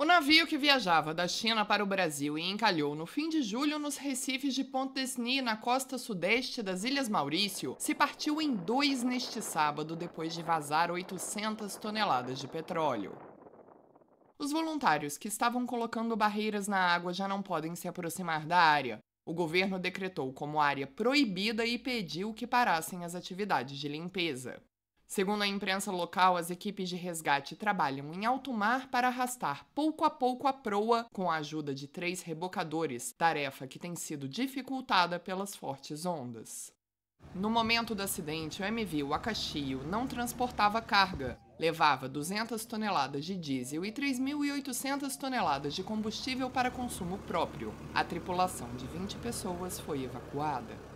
O navio que viajava da China para o Brasil e encalhou no fim de julho nos recifes de Pointe d'Esny, na costa sudeste das Ilhas Maurício, se partiu em dois neste sábado, depois de vazar 800 toneladas de petróleo. Os voluntários que estavam colocando barreiras na água já não podem se aproximar da área. O governo decretou como área proibida e pediu que parassem as atividades de limpeza. Segundo a imprensa local, as equipes de resgate trabalham em alto mar para arrastar pouco a pouco a proa com a ajuda de 3 rebocadores, tarefa que tem sido dificultada pelas fortes ondas. No momento do acidente, o MV Wakashio não transportava carga, levava 200 toneladas de diesel e 3.800 toneladas de combustível para consumo próprio. A tripulação de 20 pessoas foi evacuada.